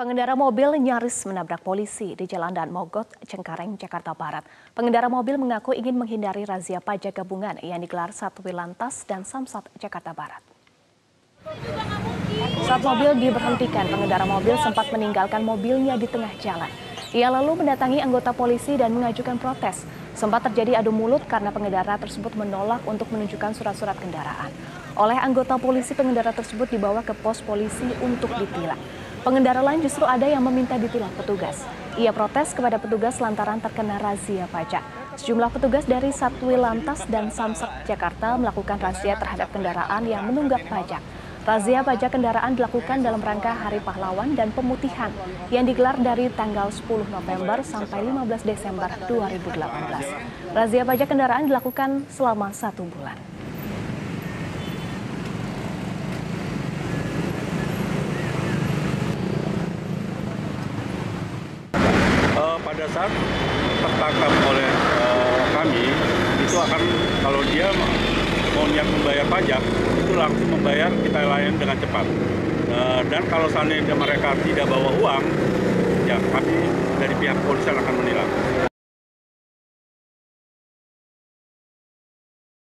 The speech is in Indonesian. Pengendara mobil nyaris menabrak polisi di Jalan Daan Mogot, Cengkareng, Jakarta Barat. Pengendara mobil mengaku ingin menghindari razia pajak gabungan yang digelar Satwil Lantas dan Samsat, Jakarta Barat. Saat mobil diberhentikan, pengendara mobil sempat meninggalkan mobilnya di tengah jalan. Ia lalu mendatangi anggota polisi dan mengajukan protes. Sempat terjadi adu mulut karena pengendara tersebut menolak untuk menunjukkan surat-surat kendaraan. Oleh anggota polisi, pengendara tersebut dibawa ke pos polisi untuk ditilang. Pengendara lain justru ada yang meminta ditilang petugas. Ia protes kepada petugas lantaran terkena razia pajak. Sejumlah petugas dari Satwil Lantas dan Samsat Jakarta melakukan razia terhadap kendaraan yang menunggak pajak. Razia pajak kendaraan dilakukan dalam rangka Hari Pahlawan dan Pemutihan yang digelar dari tanggal 10 November sampai 15 Desember 2018. Razia pajak kendaraan dilakukan selama 1 bulan. Pada saat tertangkap oleh kami, itu akan kalau dia mau niat membayar pajak, itu langsung membayar, kita layan dengan cepat. Dan kalau seandainya mereka tidak bawa uang, ya kami dari pihak polisian akan